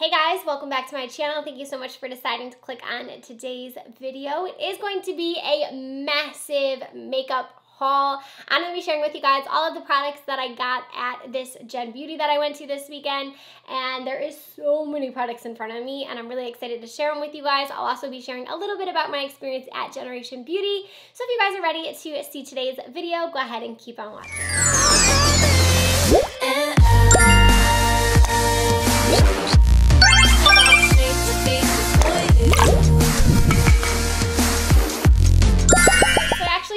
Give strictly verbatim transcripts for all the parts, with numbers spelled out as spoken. Hey guys, welcome back to my channel. Thank you so much for deciding to click on today's video. It is going to be a massive makeup haul. I'm going to be sharing with you guys all of the products that I got at this Gen Beauty that I went to this weekend, and there is so many products in front of me and I'm really excited to share them with you guys. I'll also be sharing a little bit about my experience at Generation Beauty. So if you guys are ready to see today's video, go ahead and keep on watching.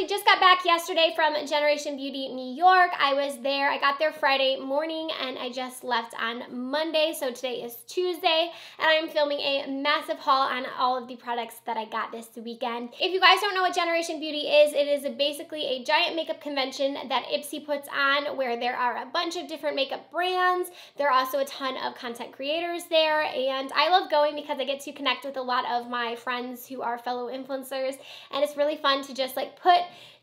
Just got back yesterday from Generation Beauty New York. I was there. I got there Friday morning and I just left on Monday. So today is Tuesday and I'm filming a massive haul on all of the products that I got this weekend. If you guys don't know what Generation Beauty is, it is basically a giant makeup convention that Ipsy puts on where there are a bunch of different makeup brands. There are also a ton of content creators there, and I love going because I get to connect with a lot of my friends who are fellow influencers, and it's really fun to just like put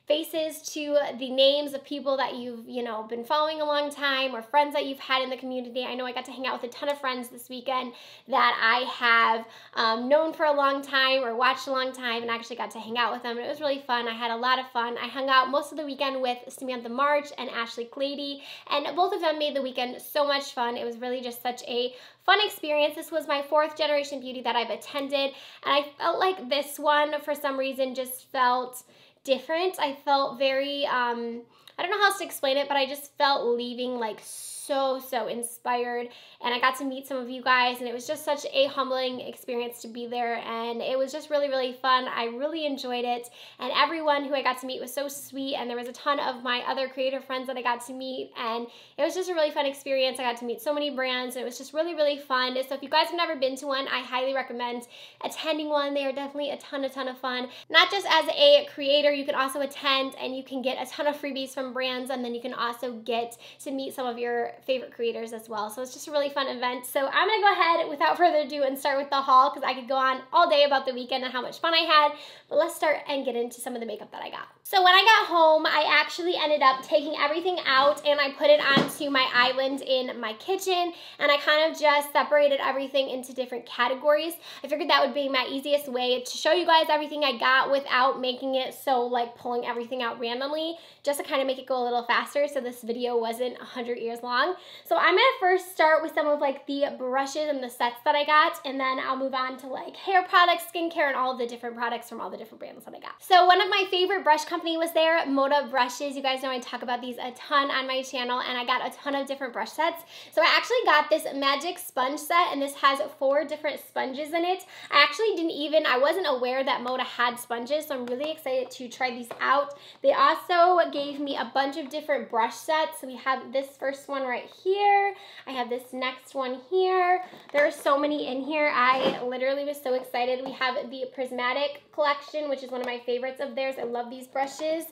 faces to the names of people that you've, you know, been following a long time, or friends that you've had in the community. I know I got to hang out with a ton of friends this weekend that I have um, known for a long time or watched a long time, and actually got to hang out with them. And it was really fun. I had a lot of fun. I hung out most of the weekend with Samantha March and Ashley Clady, and both of them made the weekend so much fun. It was really just such a fun experience. This was my fourth Generation Beauty that I've attended, and I felt like this one for some reason just felt different. I felt very, um, I don't know how else to explain it, but I just felt leaving like so, so inspired, and I got to meet some of you guys, and it was just such a humbling experience to be there, and it was just really, really fun. I really enjoyed it, and everyone who I got to meet was so sweet, and there was a ton of my other creator friends that I got to meet, and it was just a really fun experience. I got to meet so many brands, and it was just really, really fun. So if you guys have never been to one, I highly recommend attending one. They are definitely a ton, a ton of fun. Not just as a creator, you can also attend, and you can get a ton of freebies from brands, and then you can also get to meet some of your favorite creators as well. So it's just a really fun event. So I'm gonna go ahead without further ado and start with the haul, because I could go on all day about the weekend and how much fun I had, but let's start and get into some of the makeup that I got. So when I got home, I actually ended up taking everything out and I put it onto my island in my kitchen, and I kind of just separated everything into different categories. I figured that would be my easiest way to show you guys everything I got without making it so like pulling everything out randomly, just to kind of make it go a little faster so this video wasn't one hundred years long. So I'm gonna first start with some of like the brushes and the sets that I got, and then I'll move on to like hair products, skincare, and all the different products from all the different brands that I got. So one of my favorite brush company was there, Moda Brushes. You guys know I talk about these a ton on my channel, and I got a ton of different brush sets. So I actually got this magic sponge set, and this has four different sponges in it. I actually didn't even, I wasn't aware that Moda had sponges, so I'm really excited to try these out. They also gave me a bunch of different brush sets. So we have this first one right here. I have this next one here. There are so many in here. I literally was so excited. We have the Prismatic collection, which is one of my favorites of theirs. I love these brushes.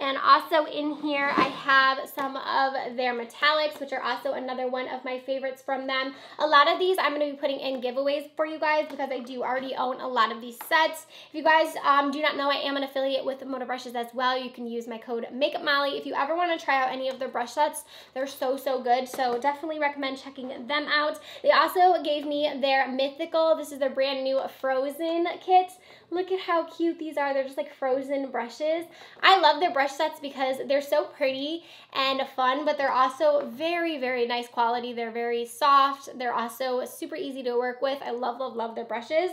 And also in here, I have some of their metallics, which are also another one of my favorites from them. A lot of these I'm going to be putting in giveaways for you guys, because I do already own a lot of these sets. If you guys um, do not know, I am an affiliate with Moda Brushes as well. You can use my code MakeupMolly. If you ever want to try out any of their brush sets, they're so, so good. So definitely recommend checking them out. They also gave me their Mythical. This is their brand new Frozen kit. Look at how cute these are. They're just like frozen brushes. I love their brush sets because they're so pretty and fun, but they're also very, very nice quality. They're very soft. They're also super easy to work with. I love, love, love their brushes.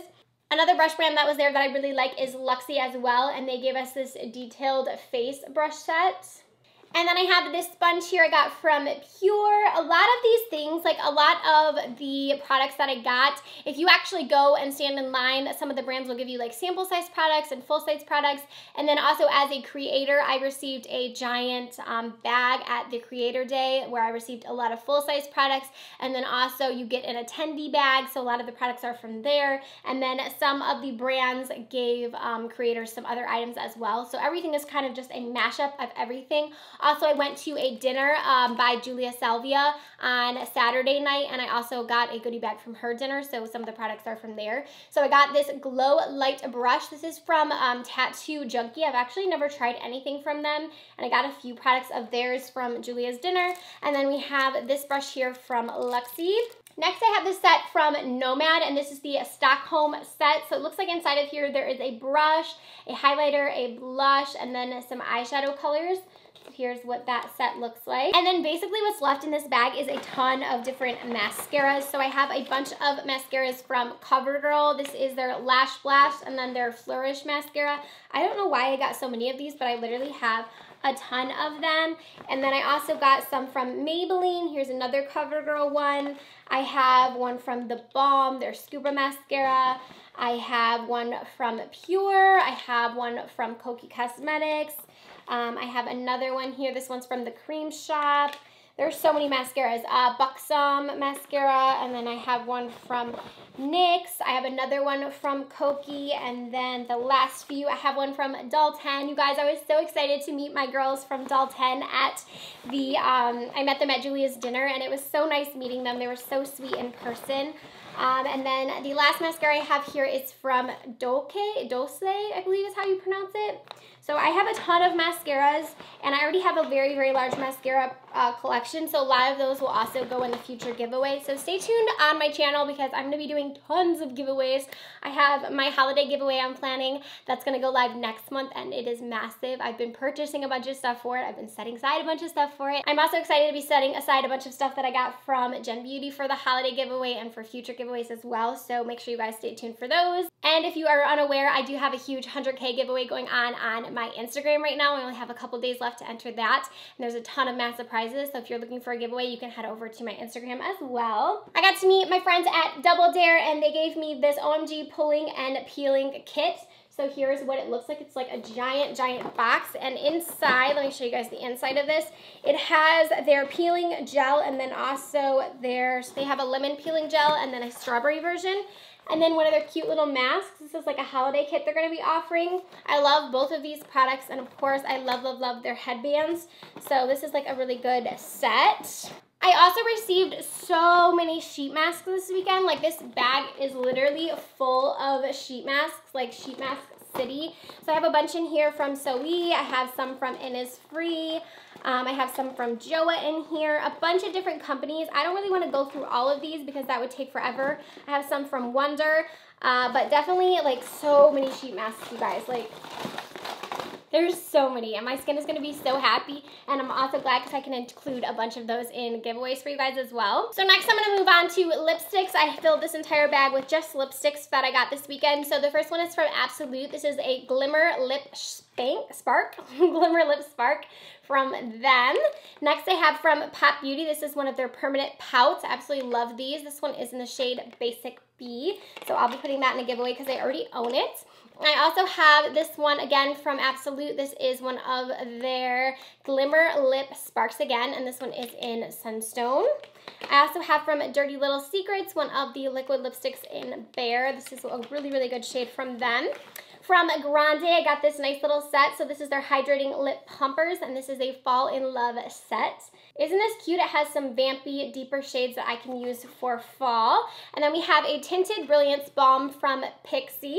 Another brush brand that was there that I really like is Luxie as well, and they gave us this detailed face brush set. And then I have this sponge here I got from Pure. A lot of these things, like a lot of the products that I got, if you actually go and stand in line, some of the brands will give you like sample size products and full size products. And then also as a creator, I received a giant um, bag at the Creator Day where I received a lot of full size products. And then also you get an attendee bag, so a lot of the products are from there. And then some of the brands gave um, creators some other items as well. So everything is kind of just a mashup of everything. Also, I went to a dinner um, by Julia Salvia on Saturday night, and I also got a goodie bag from her dinner, so some of the products are from there. So I got this Glow Light brush. This is from um, Tattoo Junkie. I've actually never tried anything from them, and I got a few products of theirs from Julia's dinner. And then we have this brush here from Luxie. Next, I have this set from Nomad, and this is the Stockholm set. So it looks like inside of here there is a brush, a highlighter, a blush, and then some eyeshadow colors. Here's what that set looks like. And then basically what's left in this bag is a ton of different mascaras. So I have a bunch of mascaras from CoverGirl. This is their Lash Blast and then their Flourish mascara. I don't know why I got so many of these, but I literally have a ton of them. And then I also got some from Maybelline. Here's another CoverGirl one. I have one from The Balm, their Scuba mascara. I have one from Pure. I have one from Kokie Cosmetics. Um, I have another one here. This one's from The Cream Shop. There's so many mascaras. Uh, Buxom mascara, and then I have one from NYX. I have another one from Kokie, and then the last few, I have one from Doll ten. You guys, I was so excited to meet my girls from Doll ten at the, um, I met them at Julia's dinner, and it was so nice meeting them. They were so sweet in person. Um, and then the last mascara I have here is from Dulce, Dulce, I believe is how you pronounce it. So I have a ton of mascaras, and I already have a very, very large mascara uh, collection, so a lot of those will also go in the future giveaway. So stay tuned on my channel because I'm going to be doing tons of giveaways. I have my holiday giveaway I'm planning that's going to go live next month, and it is massive. I've been purchasing a bunch of stuff for it. I've been setting aside a bunch of stuff for it. I'm also excited to be setting aside a bunch of stuff that I got from Gen Beauty for the holiday giveaway and for future giveaways as well, so make sure you guys stay tuned for those. And if you are unaware, I do have a huge one hundred K giveaway going on on my Instagram right now. I only have a couple days left to enter that, and there's a ton of massive prizes, so if you're looking for a giveaway, you can head over to my Instagram as well. I got to meet my friends at Double Dare, and they gave me this O M G pulling and peeling kit. So here's what it looks like. It's like a giant, giant box. And inside, let me show you guys the inside of this. It has their peeling gel, and then also their, they have a lemon peeling gel and then a strawberry version. And then one of their cute little masks. This is like a holiday kit they're going to be offering. I love both of these products. And of course, I love, love, love their headbands. So this is like a really good set. I also received so many sheet masks this weekend. Like, this bag is literally full of sheet masks, like sheet mask city. So I have a bunch in here from Sooae. I have some from Innisfree. Um, I have some from Joa in here, a bunch of different companies. I don't really want to go through all of these because that would take forever. I have some from Wonder, uh, but definitely like so many sheet masks, you guys. Like, there's so many, and my skin is going to be so happy, and I'm also glad because I can include a bunch of those in giveaways for you guys as well. So next I'm going to move on to lipsticks. I filled this entire bag with just lipsticks that I got this weekend. So the first one is from Absolute. This is a Glimmer Lip Spank, Spark, Glimmer Lip Spark from them. Next I have from Pop Beauty. This is one of their permanent pouts. I absolutely love these. This one is in the shade Basic B, so I'll be putting that in a giveaway because I already own it. I also have this one again from Absolute. This is one of their Glimmer Lip Sparks again, and this one is in Sunstone. I also have from Dirty Little Secrets, one of the liquid lipsticks in Bear. This is a really, really good shade from them. From Grande, I got this nice little set. So this is their Hydrating Lip Pumpers, and this is a Fall in Love set. Isn't this cute? It has some vampy, deeper shades that I can use for fall. And then we have a Tinted Brilliance Balm from Pixi.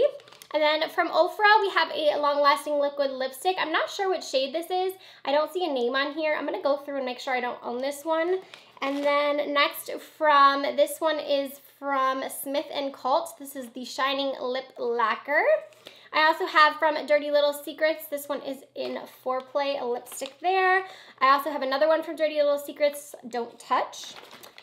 And then from Ofra, we have a long-lasting liquid lipstick. I'm not sure what shade this is. I don't see a name on here. I'm going to go through and make sure I don't own this one. And then next from, this one is from Smith and Cult. This is the Shining Lip Lacquer. I also have from Dirty Little Secrets. This one is in Foreplay, a lipstick there. I also have another one from Dirty Little Secrets, Don't Touch.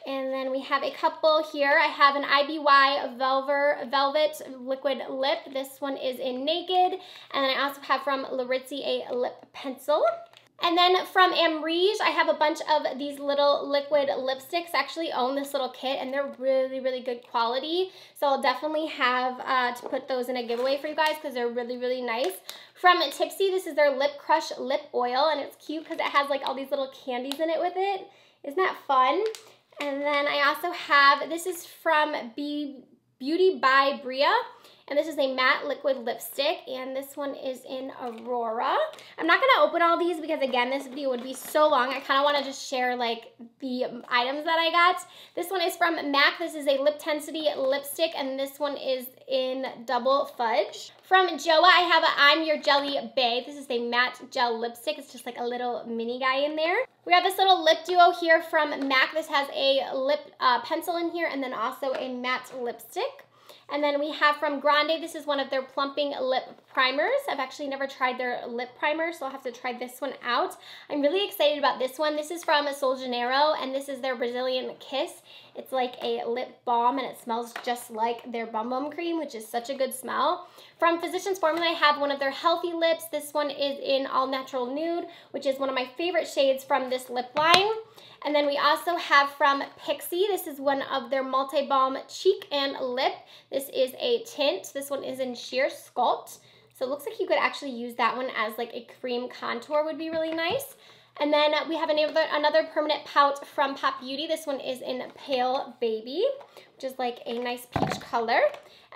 And then we have a couple here. I have an I B Y Velver, Velvet Liquid Lip. This one is in Naked. And then I also have from Larizzi a lip pencil. And then from Amrige, I have a bunch of these little liquid lipsticks. I actually own this little kit, and they're really, really good quality. So I'll definitely have uh, to put those in a giveaway for you guys because they're really, really nice. From Tipsy, this is their Lip Crush Lip Oil, and it's cute because it has like all these little candies in it with it. Isn't that fun? And then I also have, this is from Be Beauty by Bria. And this is a matte liquid lipstick, and this one is in Aurora. I'm not gonna open all these because, again, this video would be so long. I kind of want to just share like the items that I got. This one is from M A C. This is a Liptensity lipstick, and this one is in Double Fudge. From Joa, I have a I'm Your Jelly Bae. This is a matte gel lipstick. It's just like a little mini guy in there. We have this little lip duo here from M A C. This has a lip uh, pencil in here, and then also a matte lipstick. And then we have from Grande, this is one of their plumping lip primers. I've actually never tried their lip primer, so I'll have to try this one out. I'm really excited about this one. This is from Sol Janeiro, and this is their Brazilian Kiss. It's like a lip balm, and it smells just like their Bum Bum Cream, which is such a good smell. From Physicians Formula, I have one of their Healthy Lips. This one is in All Natural Nude, which is one of my favorite shades from this lip line. And then we also have from Pixi. This is one of their Multi-Balm Cheek and Lip. This is a tint. This one is in Sheer Sculpt. So it looks like you could actually use that one as like a cream contour, would be really nice. And then we have another, another permanent pout from Pop Beauty. This one is in Pale Baby, which is like a nice peach color.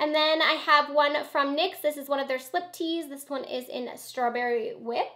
And then I have one from NYX. This is one of their Slip Teas. This one is in Strawberry Whip.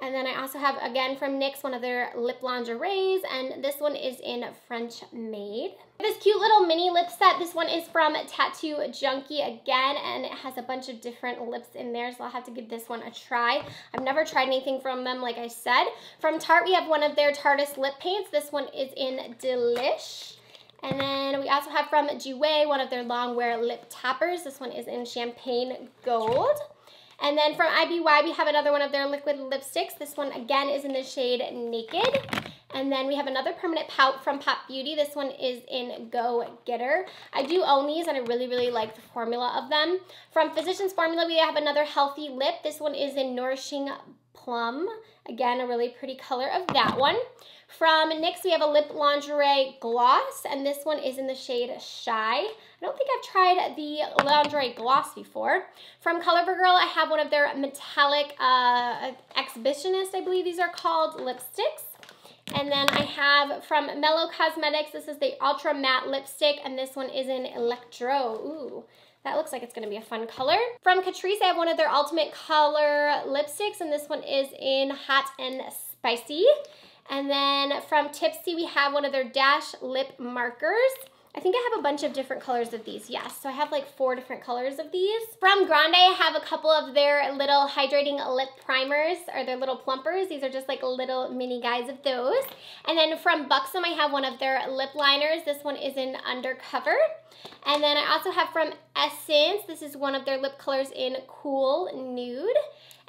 And then I also have, again, from NYX, one of their lip lingeries, and this one is in French Maid. This cute little mini lip set. This one is from Tattoo Junkie again, and it has a bunch of different lips in there, so I'll have to give this one a try. I've never tried anything from them, like I said. From Tarte, we have one of their Tarteist lip paints. This one is in Delish. And then we also have from Joa, one of their long-wear lip tappers. This one is in Champagne Gold. And then from I B Y, we have another one of their liquid lipsticks. This one, again, is in the shade Naked. And then we have another permanent pout from Pop Beauty. This one is in Go Getter. I do own these, and I really, really like the formula of them. From Physicians Formula, we have another Healthy Lip. This one is in Nourishing Plum. Again, a really pretty color of that one. From NYX, we have a Lip Lingerie Gloss, and this one is in the shade Shy. I don't think I've tried the lingerie gloss before. From CoverGirl, I have one of their metallic uh, exhibitionist, I believe these are called, lipsticks. And then I have from Mellow Cosmetics, this is the Ultra Matte Lipstick, and this one is in Electro. Ooh, that looks like it's going to be a fun color. From Catrice, I have one of their Ultimate Color Lipsticks, and this one is in Hot and Spicy. And then from Tipsy, we have one of their Dash Lip Markers. I think I have a bunch of different colors of these, yes. So I have like four different colors of these. From Grande, I have a couple of their little hydrating lip primers, or their little plumpers. These are just like little mini guys of those. And then from Buxom, I have one of their lip liners. This one is in Undercover. And then I also have from Essence. This is one of their lip colors in Cool Nude.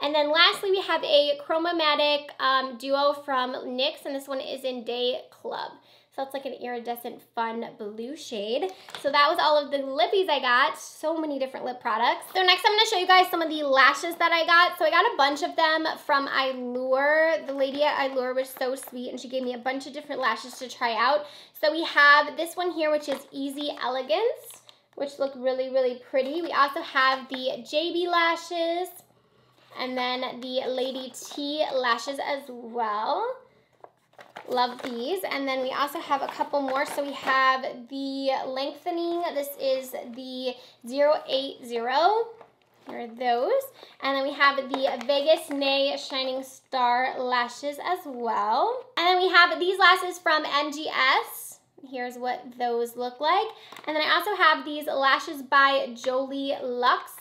And then lastly, we have a Chromatic um, duo from NYX, and this one is in Day Club. So it's like an iridescent, fun blue shade. So that was all of the lippies I got. So many different lip products. So next I'm going to show you guys some of the lashes that I got. So I got a bunch of them from Eylure. The lady at Eylure was so sweet, and she gave me a bunch of different lashes to try out. So we have this one here, which is Easy Elegance, which look really, really pretty. We also have the J B lashes, and then the Lady T lashes as well. Love these. And then we also have a couple more. So we have the Lengthening. This is the zero eight zero. Here are those. And then we have the Vegas Nay Shining Star lashes as well. And then we have these lashes from M G S. Here's what those look like. And then I also have these lashes by Jolie Luxe.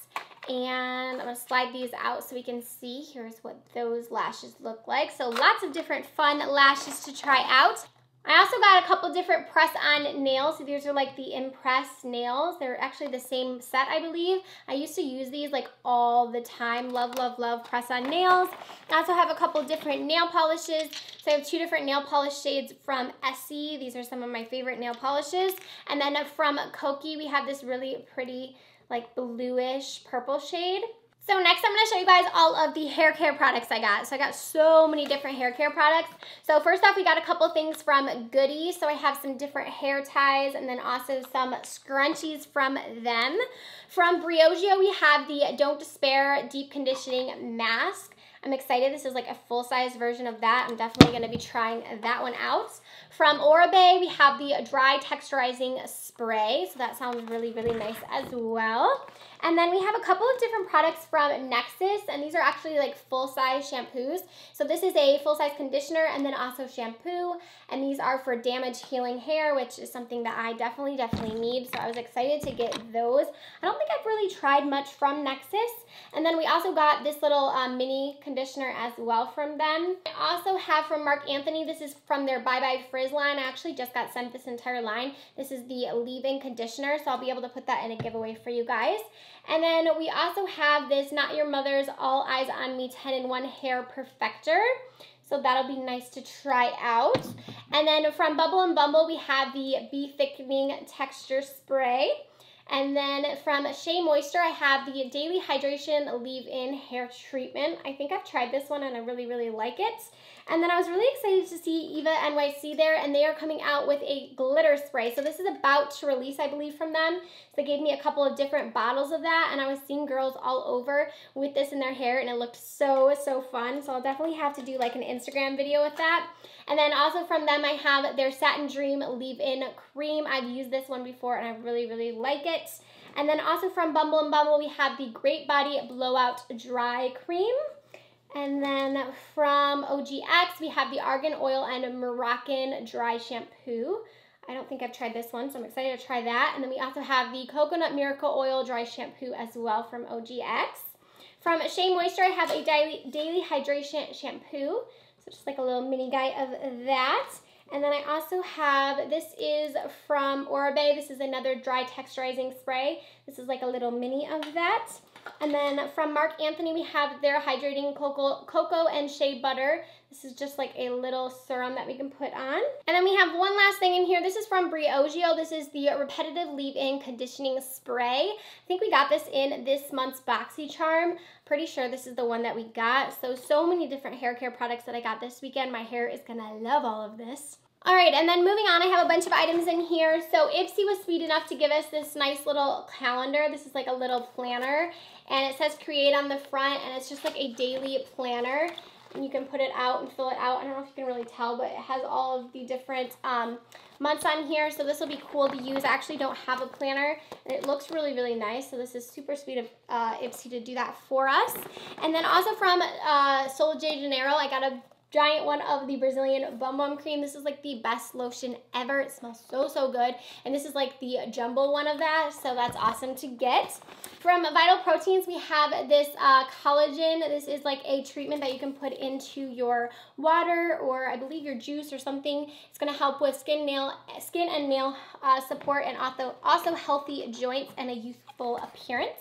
And I'm going to slide these out so we can see. Here's what those lashes look like. So lots of different fun lashes to try out. I also got a couple different press-on nails. So these are like the Impress nails. They're actually the same set, I believe. I used to use these like all the time. Love, love, love press-on nails. I also have a couple different nail polishes. So I have two different nail polish shades from Essie. These are some of my favorite nail polishes. And then from Kokie, we have this really pretty like bluish purple shade. So next I'm going to show you guys all of the hair care products I got. So I got so many different hair care products. So first off, we got a couple things from Goody. So I have some different hair ties, and then also some scrunchies from them. From Briogeo, we have the Don't Despair Deep Conditioning Mask. I'm excited. This is like a full-size version of that. I'm definitely going to be trying that one out. From Oribe, we have the Dry Texturizing Spray. So that sounds really, really nice as well. And then we have a couple of different products from Nexus, and these are actually like full-size shampoos. So this is a full-size conditioner and then also shampoo, and these are for damaged, healing hair, which is something that I definitely, definitely need. So I was excited to get those. I don't think I've really tried much from Nexus. And then we also got this little uh, mini conditioner as well from them. I also have from Marc Anthony. This is from their Bye Bye Frizz line. I actually just got sent this entire line. This is the leave-in conditioner, so I'll be able to put that in a giveaway for you guys. And then we also have this Not Your Mother's All Eyes On Me ten in one Hair Perfector. So that'll be nice to try out. And then from Bubble and Bumble, we have the Be Thickening Texture Spray. And then from Shea Moisture, I have the Daily Hydration Leave-In Hair Treatment. I think I've tried this one and I really, really like it. And then I was really excited to see Eva N Y C there, and they are coming out with a glitter spray. So this is about to release, I believe, from them. So they gave me a couple of different bottles of that, and I was seeing girls all over with this in their hair, and it looked so, so fun. So I'll definitely have to do like an Instagram video with that. And then also from them, I have their Satin Dream Leave-In Cream. I've used this one before, and I really, really like it. And then also from Bumble and Bumble, we have the Great Body Blowout Dry Cream. And then from O G X, we have the Argan Oil and Moroccan Dry Shampoo. I don't think I've tried this one, so I'm excited to try that. And then we also have the Coconut Miracle Oil Dry Shampoo as well from O G X. From Shea Moisture, I have a Daily, daily Hydration Shampoo. So just like a little mini guide of that. And then I also have, this is from Oribe. This is another dry texturizing spray. This is like a little mini of that. And then from Marc Anthony, we have their Hydrating Cocoa, Cocoa and Shea Butter. This is just like a little serum that we can put on. And then we have one last thing in here. This is from Briogeo. This is the Repetitive Leave-In Conditioning Spray. I think we got this in this month's BoxyCharm. Pretty sure this is the one that we got. So, so many different hair care products that I got this weekend. My hair is gonna love all of this. All right, and then moving on, I have a bunch of items in here. So Ipsy was sweet enough to give us this nice little calendar. This is like a little planner, and it says create on the front, and it's just like a daily planner. And you can put it out and fill it out. I don't know if you can really tell, but it has all of the different um, months on here. So this will be cool to use. I actually don't have a planner, and it looks really, really nice. So this is super sweet of uh, Ipsy to do that for us. And then also from uh, Sol Janeiro, I got a giant one of the Brazilian Bum Bum Cream. This is like the best lotion ever. It smells so, so good. And this is like the jumbo one of that, so that's awesome to get. From Vital Proteins, we have this uh, collagen. This is like a treatment that you can put into your water or I believe your juice or something. It's gonna help with skin, nail, skin and nail uh, support, and also, also healthy joints and a youthful appearance.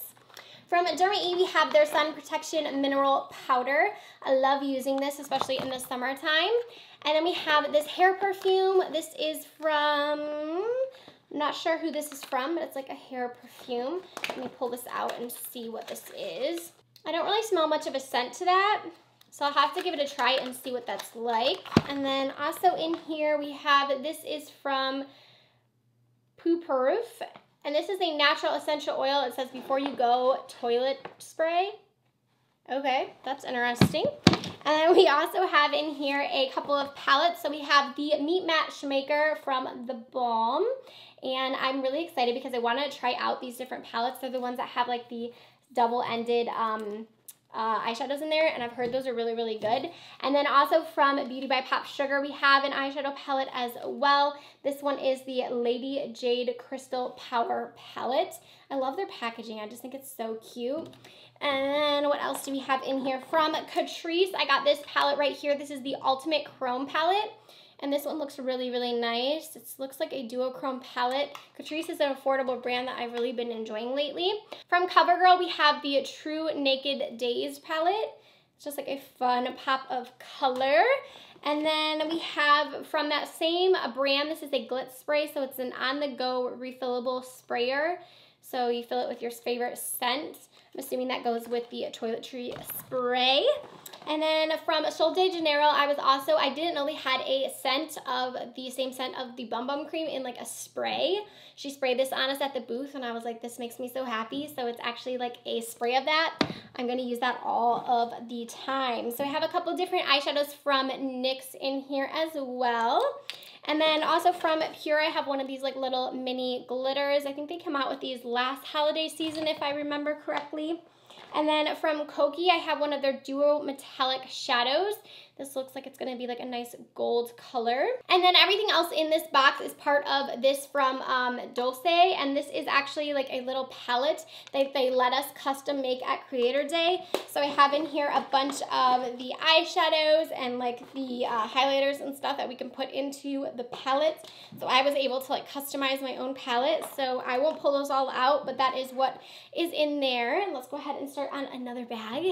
From Derma E, we have their Sun Protection Mineral Powder. I love using this, especially in the summertime. And then we have this hair perfume. This is from, I'm not sure who this is from, but it's like a hair perfume. Let me pull this out and see what this is. I don't really smell much of a scent to that, so I'll have to give it a try and see what that's like. And then also in here we have, this is from Puperuf. And this is a natural essential oil. It says before you go toilet spray. Okay, that's interesting. And then we also have in here a couple of palettes. So we have the Meat Matchmaker from The Balm. And I'm really excited because I want to try out these different palettes. They're the ones that have like the double-ended um, uh, eyeshadows in there. And I've heard those are really, really good. And then also from Beauty by Pop Sugar, we have an eyeshadow palette as well. This one is the Lady Jade Crystal Power Palette. I love their packaging. I just think it's so cute. And what else do we have in here? From Catrice, I got this palette right here. This is the Ultimate Chrome Palette. And this one looks really, really nice. It looks like a duochrome palette. Catrice is an affordable brand that I've really been enjoying lately. From CoverGirl, we have the True Naked Days palette. It's just like a fun pop of color. And then we have from that same brand, this is a Glitz Spray. So it's an on-the-go refillable sprayer. So you fill it with your favorite scent. I'm assuming that goes with the toiletry spray. And then from Sol Janeiro, I was also, I didn't know they had a scent of the same scent of the Bum Bum Cream in like a spray. She sprayed this on us at the booth and I was like, this makes me so happy. So it's actually like a spray of that. I'm gonna use that all of the time. So I have a couple different eyeshadows from NYX in here as well. And then also from Pure, I have one of these like little mini glitters. I think they came out with these last holiday season, if I remember correctly. And then from Kokie, I have one of their Duo Metallic Shadows. This looks like it's going to be like a nice gold color. And then everything else in this box is part of this from um, Dulce. And this is actually like a little palette that they let us custom make at Creator Day. So I have in here a bunch of the eyeshadows and like the uh, highlighters and stuff that we can put into the palette. So I was able to like customize my own palette. So I won't pull those all out, but that is what is in there. And let's go ahead and start on another bag.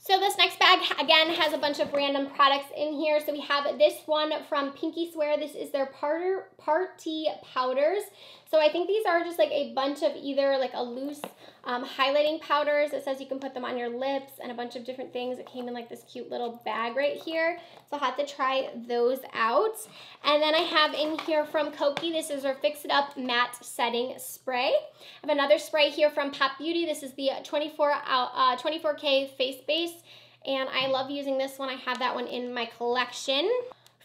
So this next bag, again, has a bunch of random products in here. So we have this one from Pinky Swear. This is their Party Powders. So I think these are just like a bunch of either like a loose um, highlighting powders. It says you can put them on your lips and a bunch of different things. It came in like this cute little bag right here. So I'll have to try those out. And then I have in here from Kokie, this is their Fix It Up Matte Setting Spray. I have another spray here from Pop Beauty. This is the twenty-four, uh, twenty-four K Face Base. And I love using this one. I have that one in my collection.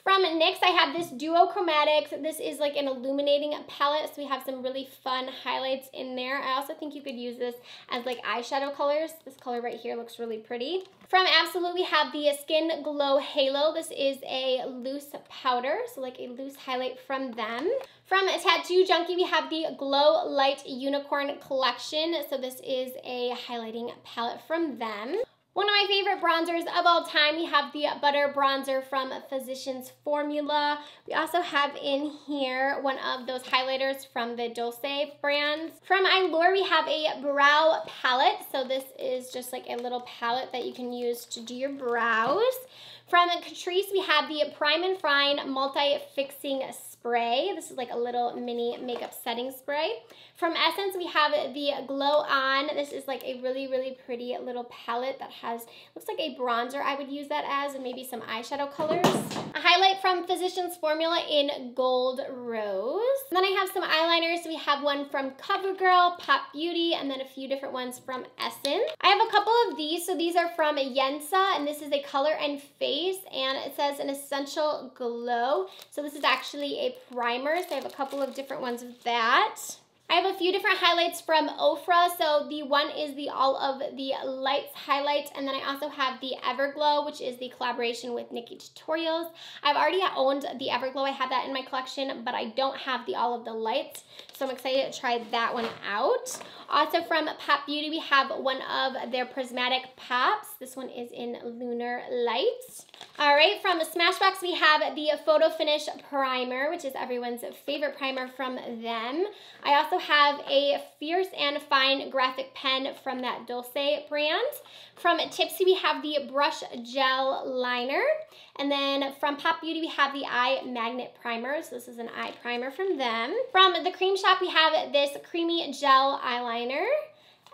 From NYX, I have this Duo Chromatics. This is like an illuminating palette, so we have some really fun highlights in there. I also think you could use this as like eyeshadow colors. This color right here looks really pretty. From Absolute, we have the Skin Glow Halo. This is a loose powder, so like a loose highlight from them. From Tattoo Junkie, we have the Glow Light Unicorn Collection. So this is a highlighting palette from them. One of my favorite bronzers of all time, we have the Butter Bronzer from Physicians Formula. We also have in here one of those highlighters from the Dulce brands. From Eylure, we have a brow palette. So this is just like a little palette that you can use to do your brows. From Catrice, we have the Prime and Fine Multi-Fixing Spray. This is like a little mini makeup setting spray. From Essence, we have the Glow On. This is like a really, really pretty little palette that has, looks like a bronzer I would use that as, and maybe some eyeshadow colors. A highlight from Physicians Formula in Gold Rose. And then I have some eyeliners. We have one from CoverGirl, Pop Beauty, and then a few different ones from Essence. I have a couple of these. So these are from Yensa, and this is a color and face. And it says an essential glow. So this is actually a primer. So I have a couple of different ones of that. I have a few different highlights from Ofra. So the one is the All of the Lights highlight. And then I also have the Everglow, which is the collaboration with Nikki Tutorials. I've already owned the Everglow. I have that in my collection, but I don't have the All of the Lights. So I'm excited to try that one out. Also from Pop Beauty, we have one of their Prismatic Pops. This one is in Lunar Light. All right, from Smashbox, we have the Photo Finish Primer, which is everyone's favorite primer from them. I also have a Fierce and Fine graphic pen from that Dulce brand. From Tipsy, we have the Brush Gel Liner. And then from Pop Beauty, we have the Eye Magnet Primer. So this is an eye primer from them. From The Cream Shop, we have this Creamy Gel Eyeliner.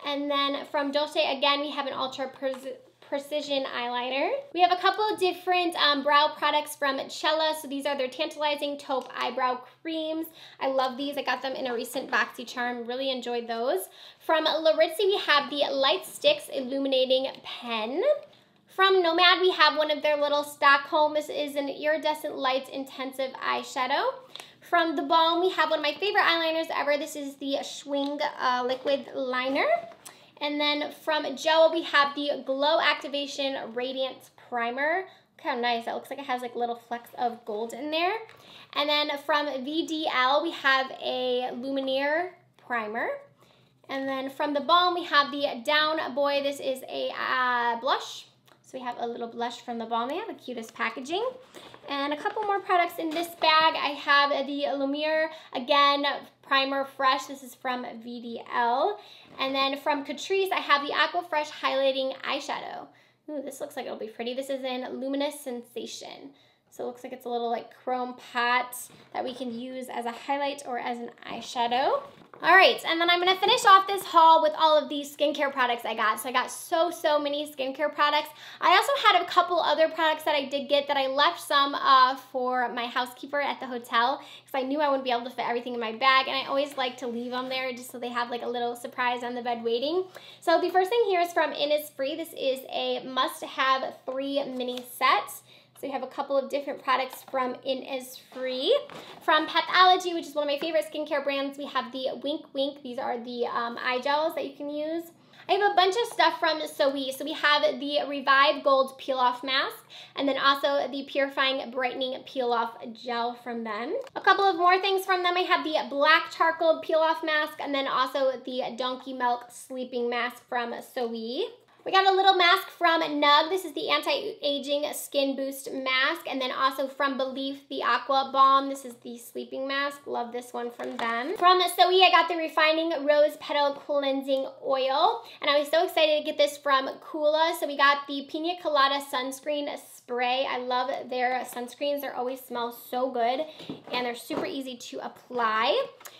And then from Dulce, again, we have an Ultra Precision eyeliner. We have a couple of different um, brow products from Cella. So these are their Tantalizing Taupe Eyebrow Creams. I love these. I got them in a recent BoxyCharm. Really enjoyed those. From Laritzi, we have the Light Sticks Illuminating Pen. From Nomad, we have one of their little Stockholm. This is an Iridescent Lights Intensive Eyeshadow. From The Balm, we have one of my favorite eyeliners ever. This is the Schwing uh, Liquid Liner. And then from Joa, we have the Glow Activation Radiance Primer. Look how nice. That looks like it has like little flecks of gold in there. And then from V D L, we have a Lumineer Primer. And then from The Balm, we have the Down Boy. This is a uh, blush. So we have a little blush from The Balm. They have the cutest packaging. And a couple more products in this bag. I have the Lumiere, again, Primer Fresh. This is from V D L. And then from Catrice, I have the Aqua Fresh Highlighting Eyeshadow. Ooh, this looks like it'll be pretty. This is in Luminous Sensation. So it looks like it's a little like chrome pot that we can use as a highlight or as an eyeshadow. All right, and then I'm gonna finish off this haul with all of these skincare products I got. So I got so, so many skincare products. I also had a couple other products that I did get that I left some uh, for my housekeeper at the hotel because I knew I wouldn't be able to fit everything in my bag, and I always like to leave them there just so they have like a little surprise on the bed waiting. So the first thing here is from Innisfree. This is a must-have three mini sets. So we have a couple of different products from Innisfree. From Pathology, which is one of my favorite skincare brands, we have the Wink Wink. These are the um, eye gels that you can use. I have a bunch of stuff from Sooae. So we have the Revive Gold Peel Off Mask, and then also the Purifying Brightening Peel Off Gel from them. A couple of more things from them. I have the Black Charcoal Peel Off Mask, and then also the Donkey Milk Sleeping Mask from Sooae. We got a little mask from Nug. This is the Anti-Aging Skin Boost Mask. And then also from Belief, the Aqua Balm. This is the Sleeping Mask. Love this one from them. From Sooae, I got the Refining Rose Petal Cleansing Oil. And I was so excited to get this from Kula. So we got the Pina Colada Sunscreen Spray. I love their sunscreens. They always smell so good. And they're super easy to apply.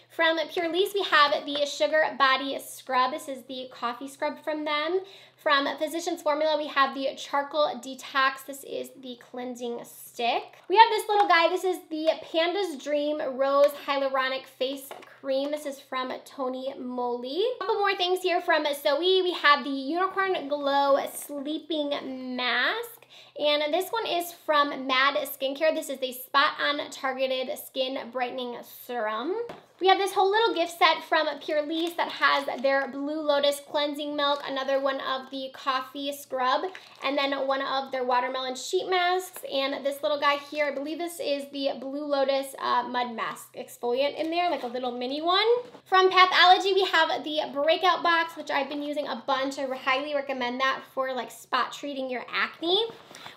From Pure Lease, we have the Sugar Body Scrub. This is the coffee scrub from them. From Physicians Formula, we have the Charcoal Detox. This is the cleansing stick. We have this little guy. This is the Panda's Dream Rose Hyaluronic Face Cream. This is from Tony Moly. A couple more things here from Sooae. We have the Unicorn Glow Sleeping Mask. And this one is from Mad Skincare. This is the Spot On Targeted Skin Brightening Serum. We have this whole little gift set from Pure Lease that has their Blue Lotus Cleansing Milk, another one of the coffee scrub, and then one of their watermelon sheet masks. And this little guy here, I believe this is the Blue Lotus uh, Mud Mask Exfoliant in there, like a little mini one. From Pathology, we have the Breakout Box, which I've been using a bunch. I highly recommend that for like spot treating your acne.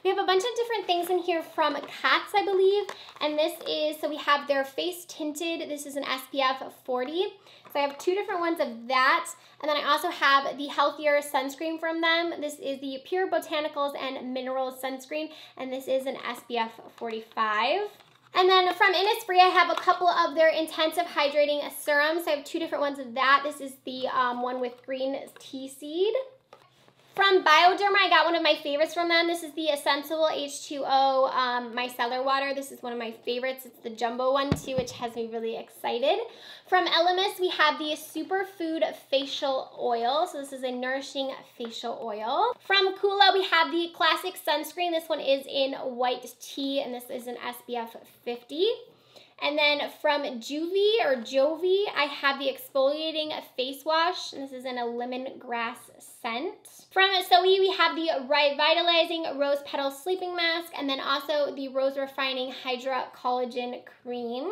We have a bunch of different things in here from Katz, I believe, and this is, so we have their Face Tinted. This is an S P F forty, so I have two different ones of that, and then I also have the Healthier Sunscreen from them. This is the Pure Botanicals and Minerals Sunscreen, and this is an S P F forty-five. And then from Innisfree, I have a couple of their Intensive Hydrating Serums, so I have two different ones of that. This is the um, one with green tea seed. From Bioderma, I got one of my favorites from them. This is the Sensible H two O um, Micellar Water. This is one of my favorites. It's the jumbo one too, which has me really excited. From Elemis, we have the Superfood Facial Oil. So this is a nourishing facial oil. From Kula, we have the Classic Sunscreen. This one is in White Tea, and this is an S P F fifty. And then from Juvie or Jovi, I have the Exfoliating Face Wash. And this is in a lemongrass scent. From Sooae, we have the Revitalizing Rose Petal Sleeping Mask, and then also the Rose Refining Hydra Collagen Cream.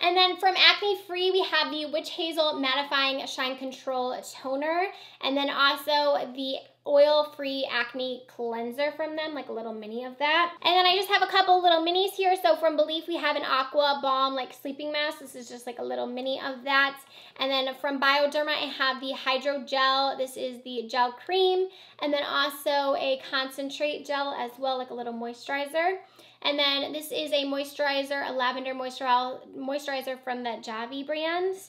And then from Acne Free, we have the Witch Hazel Mattifying Shine Control Toner, and then also the Oil-Free Acne Cleanser from them, like a little mini of that. And then I just have a couple little minis here. So from Belief, we have an Aqua Balm, like sleeping mask. This is just like a little mini of that. And then from Bioderma, I have the Hydro Gel. This is the gel cream, and then also a concentrate gel as well, like a little moisturizer. And then this is a moisturizer, a lavender moisturizer from the Javi brands.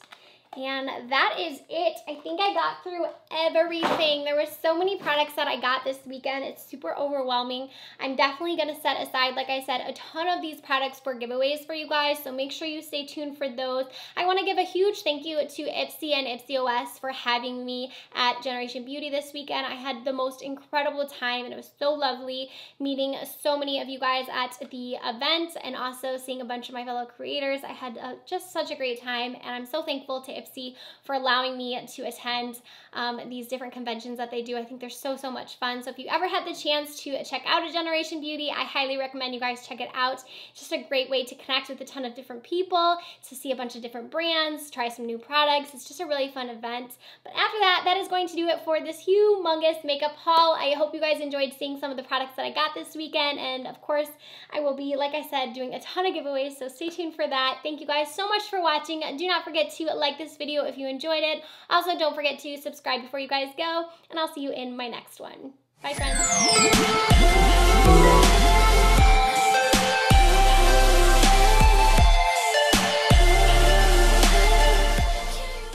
And that is it. I think I got through everything. There were so many products that I got this weekend. It's super overwhelming. I'm definitely going to set aside, like I said, a ton of these products for giveaways for you guys, so make sure you stay tuned for those. I want to give a huge thank you to Ipsy and Ipsy O S for having me at Generation Beauty this weekend. I had the most incredible time, and it was so lovely meeting so many of you guys at the event and also seeing a bunch of my fellow creators. I had uh, just such a great time, and I'm so thankful to Ipsy for allowing me to attend um, these different conventions that they do. I think they're so, so much fun. So if you ever had the chance to check out a Generation Beauty, I highly recommend you guys check it out. It's just a great way to connect with a ton of different people, to see a bunch of different brands, try some new products. It's just a really fun event. But after that, that is going to do it for this humongous makeup haul. I hope you guys enjoyed seeing some of the products that I got this weekend. And of course, I will be, like I said, doing a ton of giveaways. So stay tuned for that. Thank you guys so much for watching. Do not forget to like this video if you enjoyed it. Also, don't forget to subscribe before you guys go, and I'll see you in my next one. Bye, friends.